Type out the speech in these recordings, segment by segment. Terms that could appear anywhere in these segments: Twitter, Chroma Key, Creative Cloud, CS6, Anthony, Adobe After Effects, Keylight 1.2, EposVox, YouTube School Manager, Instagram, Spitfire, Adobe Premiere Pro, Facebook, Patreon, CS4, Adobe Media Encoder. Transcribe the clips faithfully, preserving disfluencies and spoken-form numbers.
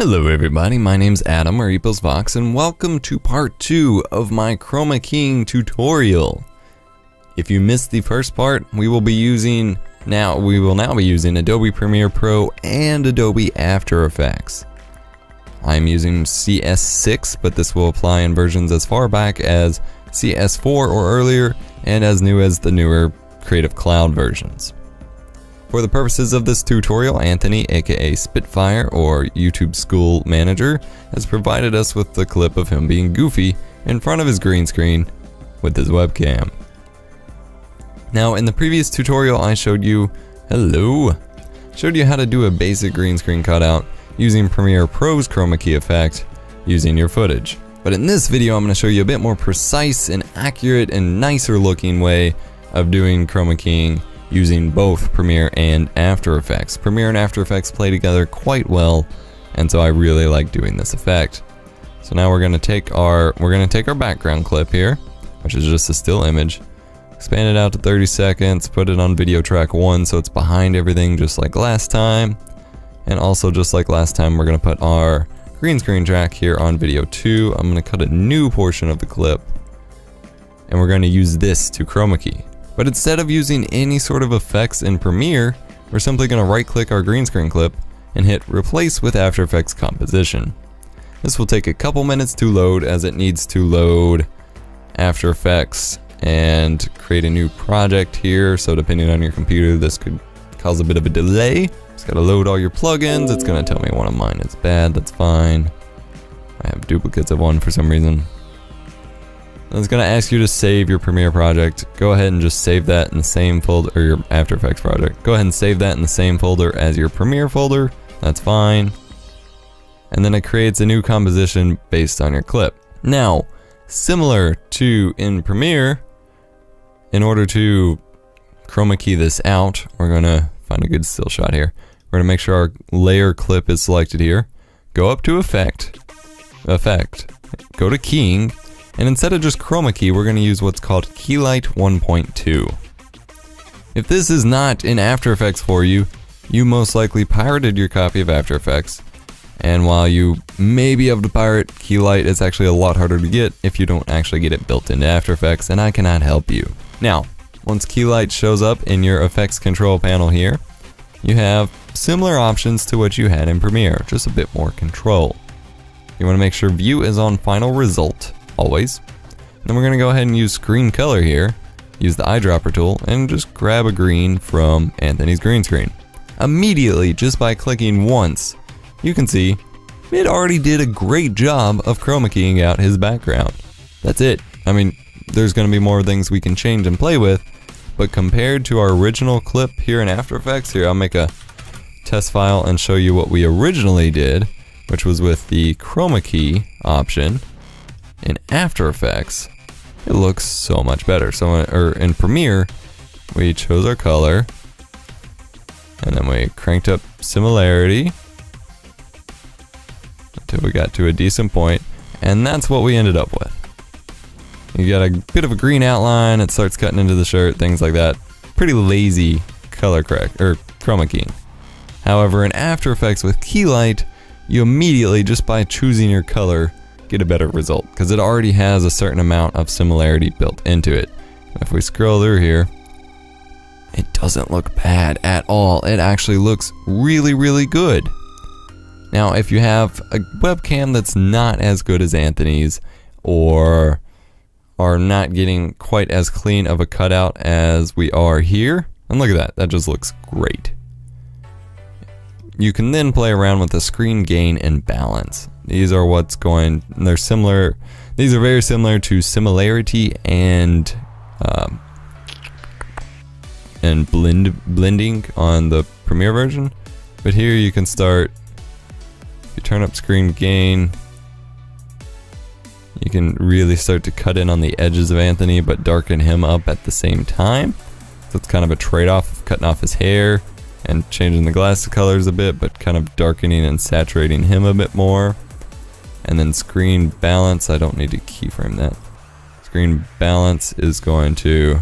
Hello everybody, my name's Adam or EposVox, and welcome to part two of my chroma keying tutorial. If you missed the first part, we will be using now we will now be using Adobe Premiere Pro and Adobe After Effects. I'm using C S six, but this will apply in versions as far back as C S four or earlier and as new as the newer Creative Cloud versions. For the purposes of this tutorial, Anthony, aka Spitfire or YouTube School Manager, has provided us with the clip of him being goofy in front of his green screen with his webcam. Now, in the previous tutorial I showed you, hello, showed you how to do a basic green screen cutout using Premiere Pro's Chroma Key effect using your footage. But in this video I'm going to show you a bit more precise and accurate and nicer looking way of doing chroma keying using both Premiere and After Effects. Premiere and After Effects play together quite well, and so I really like doing this effect. So now we're gonna take our we're gonna take our background clip here, which is just a still image, expand it out to thirty seconds, put it on video track one so it's behind everything just like last time. And also just like last time, we're gonna put our green screen track here on video two. I'm gonna cut a new portion of the clip, and we're gonna use this to chroma key. But instead of using any sort of effects in Premiere, we're simply going to right-click our green screen clip and hit Replace with After Effects Composition. This will take a couple minutes to load, as it needs to load After Effects and create a new project here. So depending on your computer, this could cause a bit of a delay. It's got to load all your plugins. It's going to tell me one of mine is bad. That's fine. I have duplicates of one for some reason. It's going to ask you to save your Premiere project. Go ahead and just save that in the same folder, or your After Effects project. Go ahead and save that in the same folder as your Premiere folder. That's fine. And then it creates a new composition based on your clip. Now, similar to in Premiere, in order to chroma key this out, we're going to find a good still shot here. We're going to make sure our layer clip is selected here. Go up to Effect, Effect, go to Keying. And instead of just chroma key, we're going to use what's called Keylight one point two. If this is not in After Effects for you, you most likely pirated your copy of After Effects. And while you may be able to pirate Keylight, it's actually a lot harder to get if you don't actually get it built into After Effects, and I cannot help you. Now, once Keylight shows up in your effects control panel here, you have similar options to what you had in Premiere, just a bit more control. You want to make sure View is on Final Result, always. And then we're going to go ahead and use Screen Color here, use the eyedropper tool, and just grab a green from Anthony's green screen. Immediately, just by clicking once, you can see it already did a great job of chroma keying out his background. That's it. I mean, there's going to be more things we can change and play with, but compared to our original clip here in After Effects, here I'll make a test file and show you what we originally did, which was with the chroma key option. In After Effects, it looks so much better. So or in Premiere, we chose our color, and then we cranked up similarity until we got to a decent point, and that's what we ended up with. You got a bit of a green outline, it starts cutting into the shirt, things like that. Pretty lazy color correct or chroma keying. However, in After Effects with Keylight, you immediately, just by choosing your color, get a better result, because it already has a certain amount of similarity built into it. And if we scroll through here, it doesn't look bad at all. It actually looks really, really good. Now, if you have a webcam that's not as good as Anthony's, or are not getting quite as clean of a cutout as we are here, and look at that, that just looks great. You can then play around with the screen gain and balance. These are what's going, they're similar, these are very similar to similarity and um, and blend blending on the Premiere version. But here you can start, if you turn up screen gain, you can really start to cut in on the edges of Anthony but darken him up at the same time. So it's kind of a trade-off of cutting off his hair and changing the glass colors a bit, but kind of darkening and saturating him a bit more. And then screen balance, I don't need to keyframe that. Screen balance is going to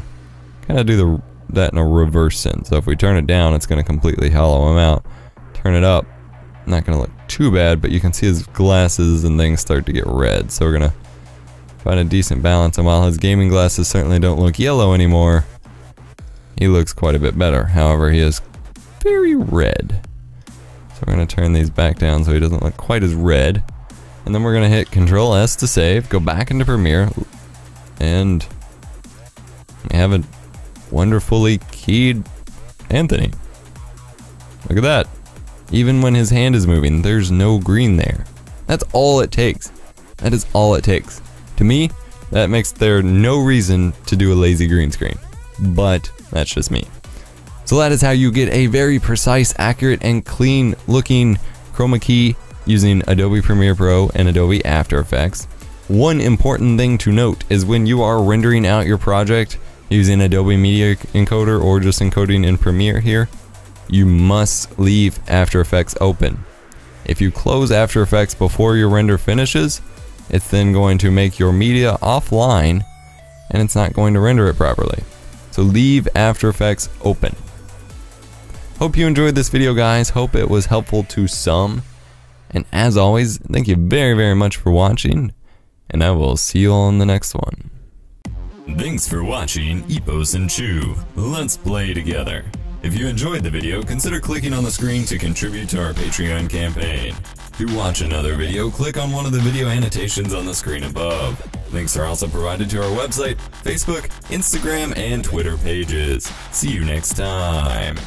kind of do the, that in a reverse sense. So if we turn it down, it's going to completely hollow him out. Turn it up, not going to look too bad, but you can see his glasses and things start to get red, so we're gonna find a decent balance. And while his gaming glasses certainly don't look yellow anymore, he looks quite a bit better. However, he is very red, so we're gonna turn these back down so he doesn't look quite as red. And then we're gonna hit Control S to save, go back into Premiere, and we have a wonderfully keyed Anthony. Look at that. Even when his hand is moving, there's no green there. That's all it takes. That is all it takes. To me, that makes there no reason to do a lazy green screen. But that's just me. So that is how you get a very precise, accurate, and clean looking Chroma Key using Adobe Premiere Pro and Adobe After Effects. One important thing to note is when you are rendering out your project using Adobe Media Encoder or just encoding in Premiere here, you must leave After Effects open. If you close After Effects before your render finishes, it's then going to make your media offline and it's not going to render it properly. So leave After Effects open. Hope you enjoyed this video, guys. Hope it was helpful to some. And as always, thank you very, very much for watching, and I will see you all in the next one. Thanks for watching Epos and Chew. Let's play together. If you enjoyed the video, consider clicking on the screen to contribute to our Patreon campaign. To watch another video, click on one of the video annotations on the screen above. Links are also provided to our website, Facebook, Instagram, and Twitter pages. See you next time.